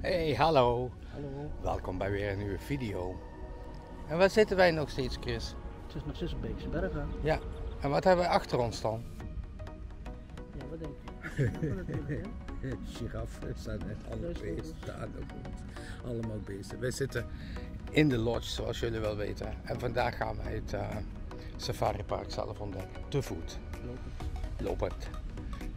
Hey, hallo. Hallo. Welkom bij weer een nieuwe video. En waar zitten wij nog steeds, Chris? Het is nog steeds op Beekse Bergen. Ja. En wat hebben we achter ons dan? Ja, wat denk je? Giraffen staan en alle beesten staan ook goed. Allemaal beesten. Wij zitten in de lodge, zoals jullie wel weten. En vandaag gaan wij het Safari Park zelf ontdekken. Te voet. Lopend.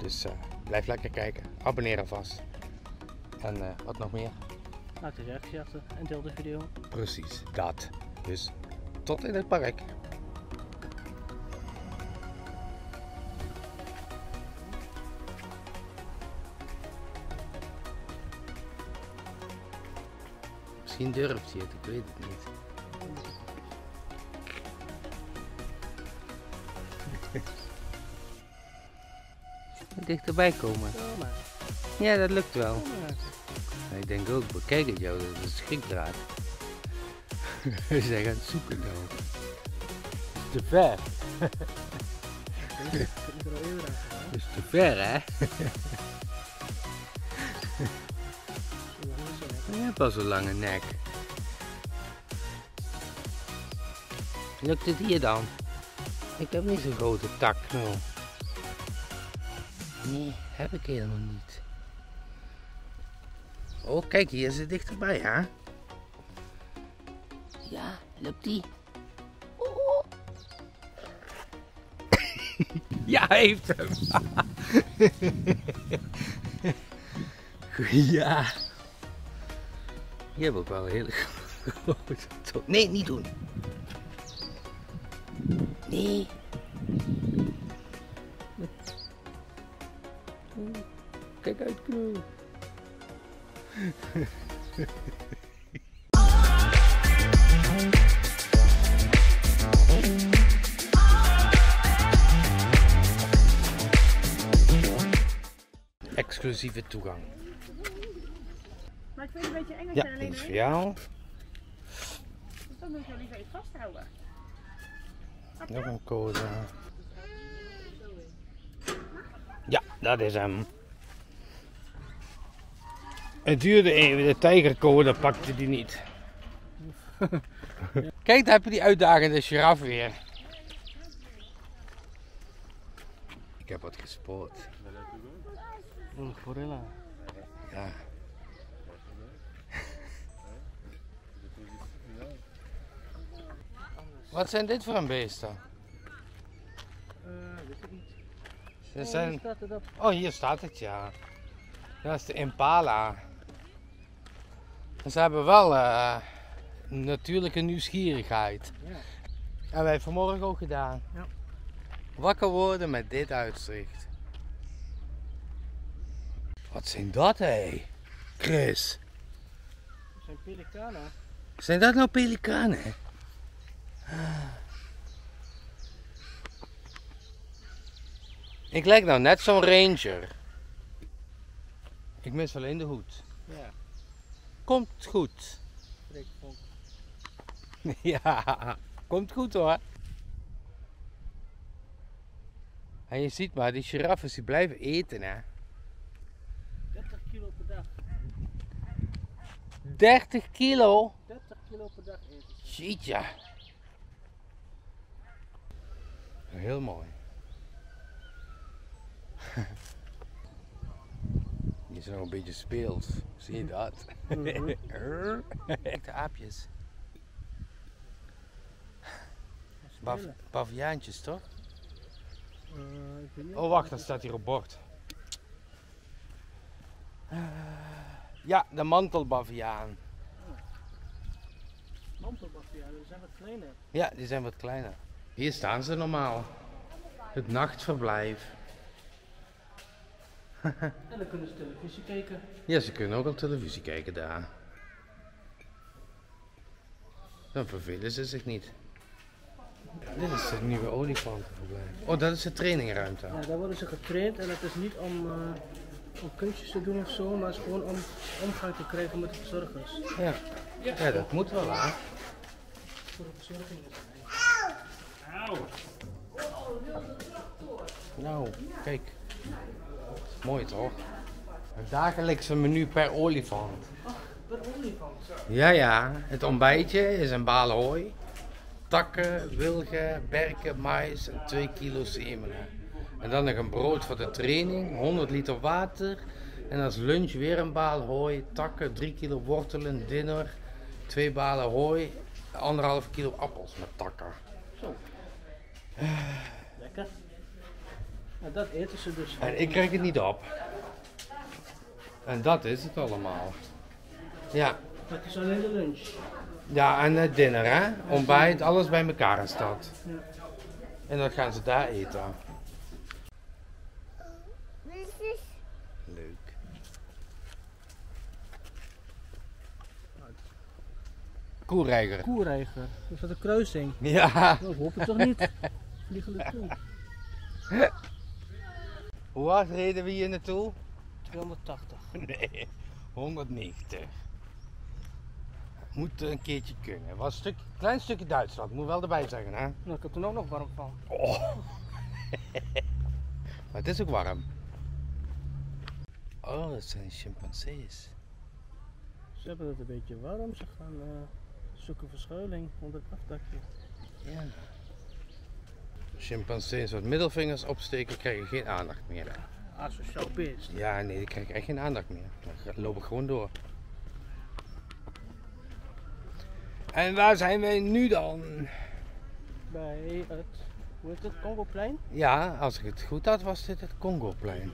Dus blijf lekker kijken. Abonneer alvast. En wat nog meer? Maak de reactie achter en deel de video. Precies, dat. Dus tot in het park. Misschien durft hij het, ik weet het niet. Dichterbij komen. Ja, dat lukt wel. Ik denk ook, bekijk het jou, dat is een schrikdraad. We zijn gaan zoeken nou. Het is te ver. Het is te ver, hè? Je hebt al zo'n lange nek. Lukt het hier dan? Ik heb niet zo'n grote tak. Nou. Nee, heb ik helemaal niet. Oh, kijk, hier is het dichterbij, hè? Ja, lukt die? Oh. Ja, hij heeft hem! Ja! Je hebt ook wel een hele grote top. Nee, niet doen! Nee! Kijk uit, knul! Exclusieve toegang. Maar ik vind het een beetje eng. Ja, dat is voor jou. Dus dan moet je liever even vasthouden. Nog een code. Ja, dat is hem. Het duurde even, de tijgercode pakte die niet. Kijk, daar heb je die uitdagende giraf weer. Ik heb wat gespoord. Een gorilla. Ja. Wat zijn dit voor een beesten? Weet ik niet. Dit zijn... hier staat het op. Oh, hier staat het, ja. Dat is de impala. En ze hebben wel natuurlijke nieuwsgierigheid. Ja. En wij vanmorgen ook gedaan. Ja. Wakker worden met dit uitzicht. Wat zijn dat, hé? Chris. Dat zijn pelikanen. Zijn dat nou pelikanen? Ik lijk nou net zo'n ranger. Ik mis alleen de hoed. Ja. Komt goed. Ja, komt goed hoor. En je ziet maar, die giraffen die blijven eten, hè. 30 kilo per dag. 30 kilo? 30 kilo per dag eten. Jeetje. Heel mooi. Die zijn nog een beetje speels, zie je dat? Kijk de aapjes. Baviaantjes toch? Oh wacht, dat staat hier op bord. Ja, de mantelbaviaan. Mantelbaviaan, die zijn wat kleiner. Ja, die zijn wat kleiner. Hier staan ze normaal. Het nachtverblijf. En dan kunnen ze televisie kijken. Ja, ze kunnen ook al televisie kijken daar. Dan vervelen ze zich niet. Dit is het nieuwe olifantenverblijf. Oh, dat is de trainingruimte. Ja, daar worden ze getraind en het is niet om, om kunstjes te doen of zo, maar het is gewoon om omgang te krijgen met de verzorgers. Ja, ja dat moet wel aan. Voor de verzorging is het. Nou, kijk. Mooi toch? Het dagelijkse menu per olifant. Oh, per olifant? Ja, ja. Het ontbijtje is een bal hooi, takken, wilgen, berken, maïs en 2 kilo semelen. En dan nog een brood voor de training, 100 liter water. En als lunch weer een bal hooi, takken, 3 kilo wortelen, dinner, 2 balen hooi, 1,5 kilo appels met takken. Zo. Lekker. En dat eten ze dus. En ik krijg het niet op. En dat is het allemaal. Ja. Dat is alleen de lunch. Ja, en het dinner, hè? Ontbijt, alles bij elkaar is dat. Ja. En dan gaan ze daar eten. Leuk. Koereiger. Koereiger. Is dat een kruising? Ja. Dat hoop ik toch niet. Vliegelijk toe. Hoe hard reden we hier naartoe? 280. Nee, 190. Moet een keertje kunnen. Was een klein stukje Duitsland, moet wel erbij zeggen, hè? Nou, ik heb er ook nog warm van. Oh. Maar het is ook warm. Oh, dat zijn chimpansees. Ze hebben het een beetje warm, ze gaan zoeken verschuiling onder het afdakje. Ja. Chimpansees wat middelvingers opsteken krijgen geen aandacht meer. Asociaal beest. Ja, nee, die krijgen echt geen aandacht meer. Dan loop ik gewoon door. En waar zijn wij nu dan? Bij het, hoe heet het, Congoplein? Ja, als ik het goed had was dit het Congoplein.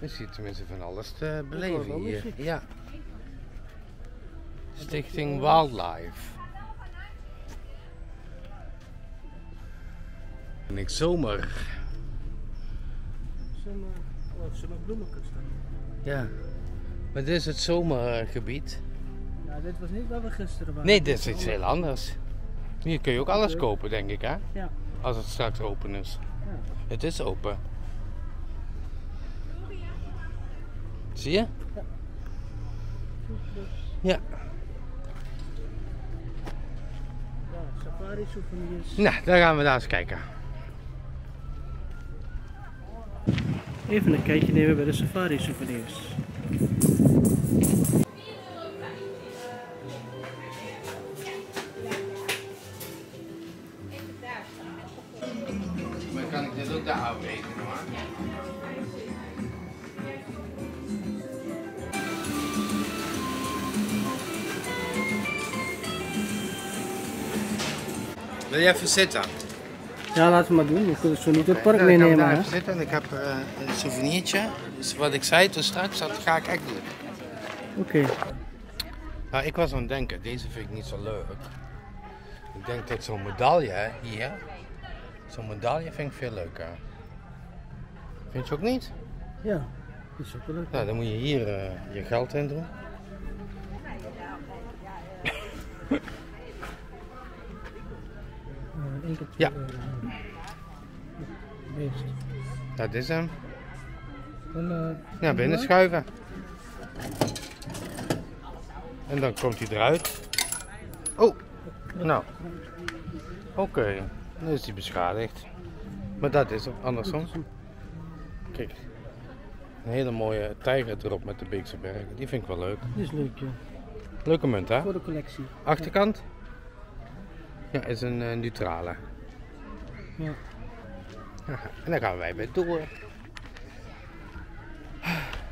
Je ziet tenminste van alles te beleven hier. Ja. Stichting Wildlife. Niks zomer. Zomer, oh, zomerbloemenkunst. Ja. Maar dit is het zomergebied. Ja, dit was niet waar we gisteren waren. Nee, dit is iets heel anders. Hier kun je ook alles kopen, denk ik, hè? Ja. Als het straks open is. Ja. Het is open. Zie je? Ja. Ja. Ja, safari souvenirs. Nou, daar gaan we eens kijken. Even een kijkje nemen bij de safari souvenirs. Maar kan ik dit ook daar houden? Wil je even zitten? Ja, laten we maar doen. We kunnen zo niet het park meenemen. Ik ga even zitten en ik heb een souvenirtje. Dus wat ik zei toen straks, dat ga ik echt doen. Oké. Okay. Nou, ik was aan het denken, deze vind ik niet zo leuk. Ik denk dat zo'n medaille hier, zo'n medaille vind ik veel leuker. Vind je ook niet? Ja, dat is ook wel leuk. Nou, dan moet je hier je geld in doen. Ja. Dat is hem. Ja, binnen schuiven. En dan komt hij eruit. Oh, nou. Oké, dan is hij beschadigd. Maar dat is hem, andersom. Kijk, een hele mooie tijger erop met de Beekse Bergen. Die vind ik wel leuk. Die is leuk, ja. Leuke munt, hè? Voor de collectie. Achterkant? Ja, is een neutrale. Ja. Aha, en dan gaan wij weer door.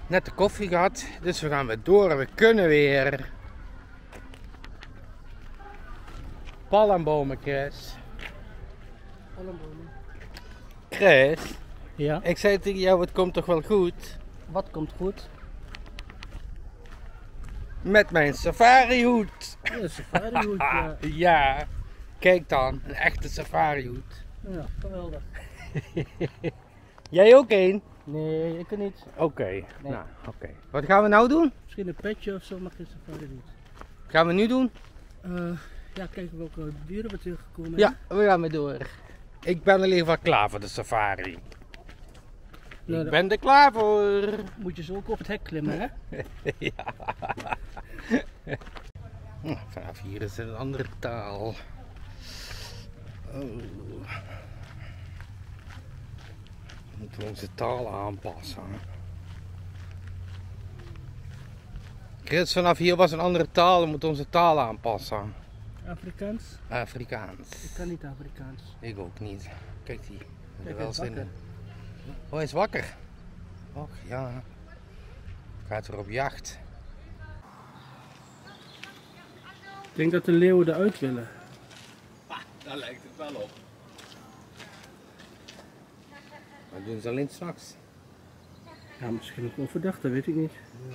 Net de koffie gehad, dus we gaan weer door en we kunnen weer. Palmbomen, Chris. Palmbomen. Chris? Ja? Ik zei tegen jou, het komt toch wel goed? Wat komt goed? Met mijn safarihoed. Ja, safarihoed, ja. Ja. Kijk dan, een echte safarihoed. Ja, geweldig. Jij ook één? Nee, ik niet. Oké, okay. Nee. Nou, okay. Wat gaan we nou doen? Misschien een petje of zo, maar geen safarihoed. Wat gaan we nu doen? Ja, kijken welke dieren we teruggekomen zijn. Ja, we gaan weer door. Ik ben in ieder geval klaar voor de safari. Nou, ik ben er klaar voor. Moet je zo ook op het hek klimmen, hè? Ja. Vanaf hier is het een andere taal. Oh. moeten we onze taal aanpassen. Krits, vanaf hier was een andere taal, we moeten onze taal aanpassen. Afrikaans? Afrikaans. Ik kan niet Afrikaans. Ik ook niet. Kijk die. Kijk, hij is wakker. Oh, hij is wakker. Och ja. Gaat er op jacht. Ik denk dat de leeuwen eruit willen. Ha, daar lijkt het wel op. Dat doen ze alleen s'nachts. Ja, misschien ook overdag, dat weet ik niet. Ja.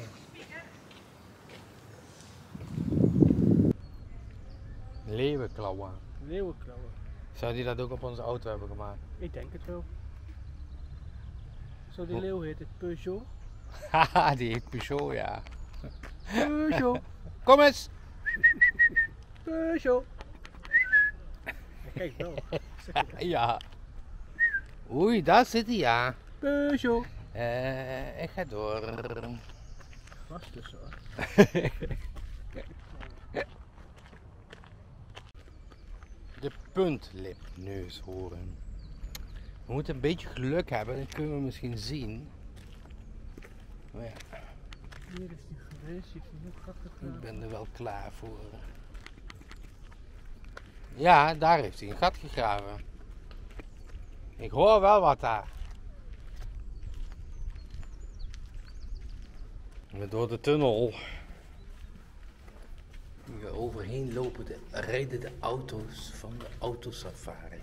Leeuwenklauwen. Leeuwenklauwen. Zou die dat ook op onze auto hebben gemaakt? Ik denk het wel. Zo, die leeuw heet het Peugeot. Haha, die heet Peugeot, ja. Peugeot. Kom eens! Peugeot. Kijk wel. Ja. Oei, daar zit hij, ja. Peugeot. Ik ga door. Vast dus hoor. De puntlipneushoorn. We moeten een beetje geluk hebben, dat kunnen we misschien zien. Oh ja. Hier is die geweest, ziet er heel krachtig uit. Ik ben er wel klaar voor. Ja, daar heeft hij een gat gegraven. Ik hoor wel wat daar. Door de tunnel. Hier overheen lopen rijden de auto's van de autosafari.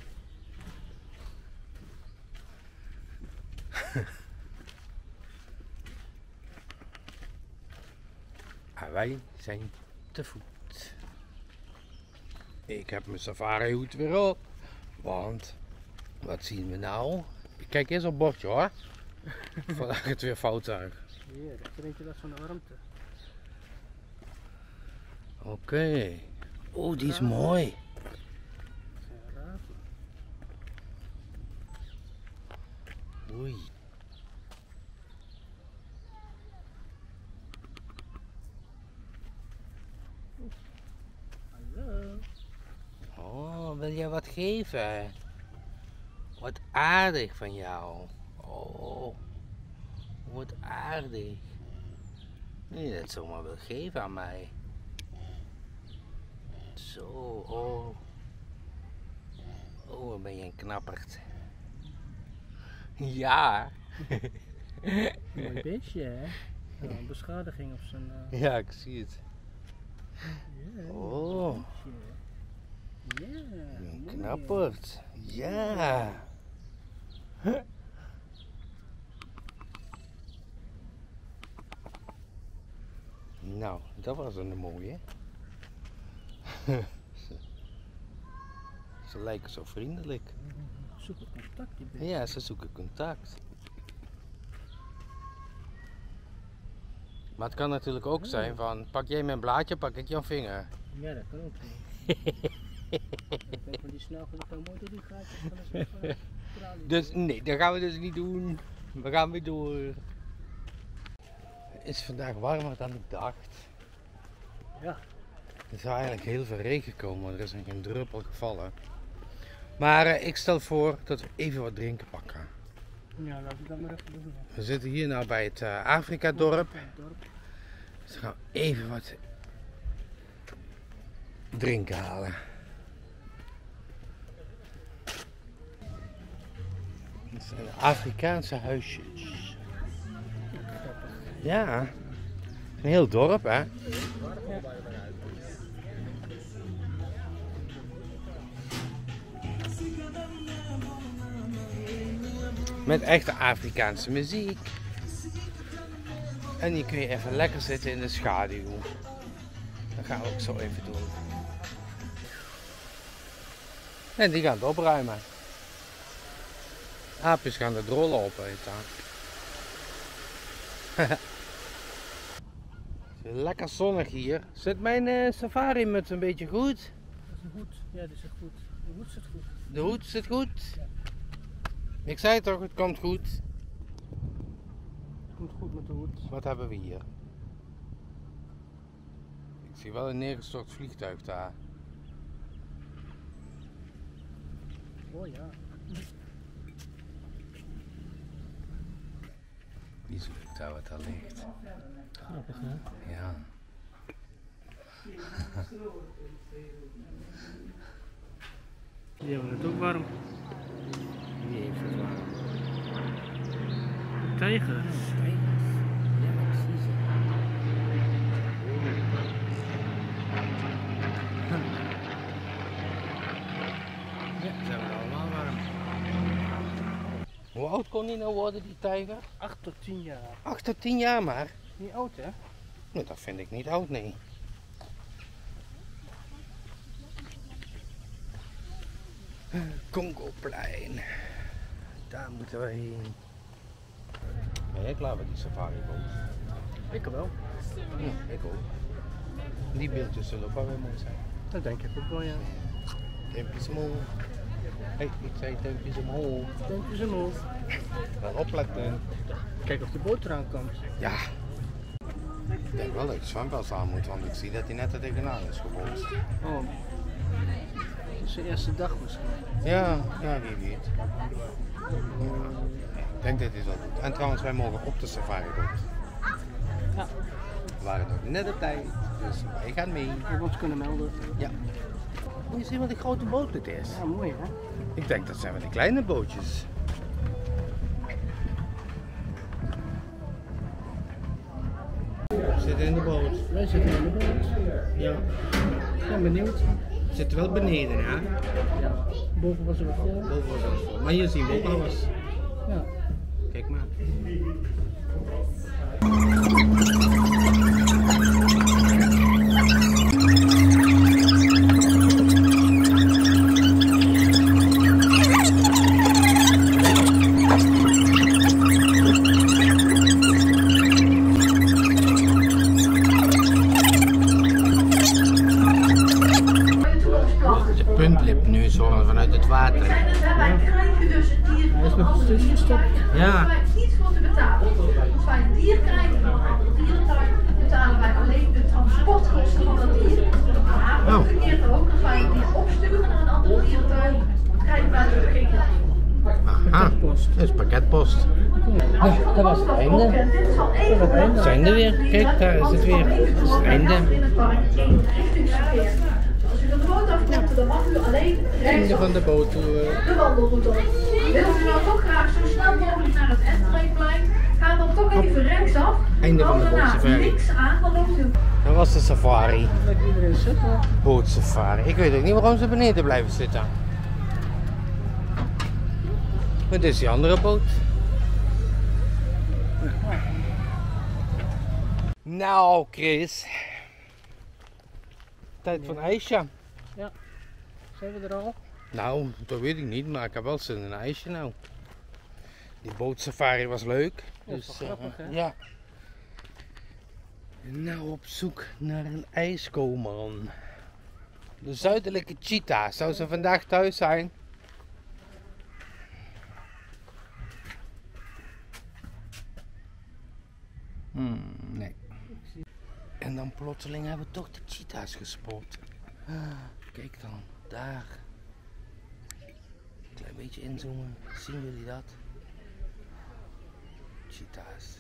En wij zijn te voet. Ik heb mijn safarihoed weer op. Want, wat zien we nou? Kijk eens op bordje hoor. Vandaag het weer fout uit. Ja, dat klinkt dat van de warmte. Oké. Okay. Oh, die is mooi. Oei. Oh, wil jij wat geven? Wat aardig van jou. Oh, wat aardig. Nee, dat zomaar wil geven aan mij. Zo, oh. Oh, dan ben je een knapperd. Ja. Mooi beestje, hè? Nou, een beschadiging op zijn... Ja, ik zie het. Yeah. Oh. Ja, een knapperd. Ja. Yeah. Nou, dat was een mooie. Ze lijken zo vriendelijk. Ze zoeken contact. Ja, ze zoeken contact. Maar het kan natuurlijk ook zijn van, pak jij mijn blaadje, pak ik jouw vinger. Ja, dat kan ook. Ik denk van die snavel, dat kan mooi door die gaten. Dus nee, dat gaan we dus niet doen. We gaan weer door. Het is vandaag warmer dan ik dacht. Ja. Er zou eigenlijk heel veel regen komen, er is nog geen druppel gevallen. Maar ik stel voor dat we even wat drinken pakken. Ja, laten we dat maar even doen. Ja. We zitten hier nou bij het Afrika-dorp. Dus we gaan even wat drinken halen. Dit zijn Afrikaanse huisjes. Ja, een heel dorp hè. Met echte Afrikaanse muziek. En hier kun je even lekker zitten in de schaduw. Dat gaan we ook zo even doen. En die gaan het opruimen. Aapjes gaan de drollen opeten. Lekker zonnig hier. Zit mijn safari muts een beetje goed? Dat is een hoed. Ja, dat zit goed. De hoed zit goed. De hoed zit goed? Ja. Ik zei toch, het komt goed. Het komt goed met de hoed. Wat hebben we hier? Ik zie wel een neergestort vliegtuig daar. Oh ja. zoekt daar wat dat ligt. Grappig, hè? Ja. Die hebben het ook warm. Die heeft het warm. Tijgers. Tijgers. Ja, precies. Ja, zijn we allemaal warm. Hoe oud kon die nou worden, die tijger? 8 tot 10 jaar. 8 tot 10 jaar maar? Niet oud, hè? Nou, dat vind ik niet oud, nee. Congoplein. Daar moeten we heen. Ben jij klaar met die safariboot? Ik wel. Ja, ik ook. Die beeldjes zullen ook wel weer mooi zijn. Dat denk ik ook wel, ja. Duimpjes omhoog. Hé, ik zei duimpjes omhoog. Duimpjes omhoog. Wel opletten. Kijk of de boot eraan komt. Ja. Ik denk wel dat ik het zwembad aan moet, want ik zie dat hij net er tegenaan is gebost. Oh. Dat is de eerste dag misschien. Ja, ja, wie weet. Ja, ik denk dat hij wel doet. En trouwens, wij mogen op de safari boot. Ja. We waren nog net op tijd, dus wij gaan mee. We hebben ons kunnen melden. Ja. Moet je zien wat een grote boot dit is. Ja, mooi hè. Ik denk dat zijn wel de kleine bootjes. We zitten in de boot. Wij zitten in de boot. Ja. Ik ben benieuwd. We zitten wel beneden, hè? Ja. Boven was er wat vol. Boven was er wat vol. Maar hier zien we ook alles. Ja. Kijk maar. Ja. Het is niet veel te betalen. Als wij een dier krijgen van een aantal dierentuin, betalen wij alleen de transportkosten van dat dier. Maar oh. Verkeerd ook, als wij een dier opsturen naar een andere dierentuin, krijgen wij de vergeten. Aha, dat is pakketpost. Ja, dat was het einde. Zijn er weer? Kijk, daar is het weer. Dat is het einde. Als u van de boot afkomt, dan mag u alleen rechts van de boot de wandelroute op. Wilt u nou toch graag zo snel mogelijk naar het Entrainplein? Ga dan toch even rechtsaf. Einde van de bootsafari. Niks aan, dan loopt u. Dat was de safari. Laat iedereen zitten. Bootsafari. Ik weet ook niet waarom ze beneden blijven zitten. Maar dit is die andere boot. Nou, Chris. Tijd van ijsje. Ja. Zijn we er al? Nou, dat weet ik niet, maar ik heb wel zin in een ijsje nou. Die bootsafari was leuk. Ja, dus, grappig hè? Ja. Nou op zoek naar een ijskoolman. De zuidelijke cheetah. Zou ze vandaag thuis zijn? Nee. En dan plotseling hebben we toch de cheetahs gespot. Ah, kijk dan, daar. Een klein beetje inzoomen, zien jullie dat? Cheetahs.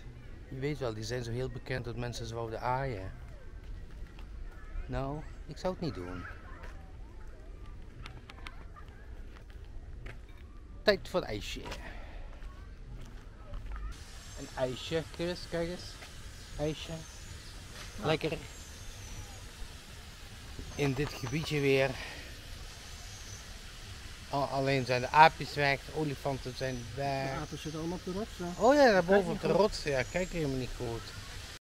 Je weet wel, die zijn zo heel bekend dat mensen ze wouden aaien. Nou, ik zou het niet doen. Tijd voor een ijsje. Een ijsje, Chris, kijk eens. Ijsje. Lekker. In dit gebiedje weer. Alleen zijn de aapjes weg, de olifanten zijn weg. De apen zitten allemaal op de rots. Hè? Oh ja, daarboven op de rots. Ja, kijk helemaal niet goed.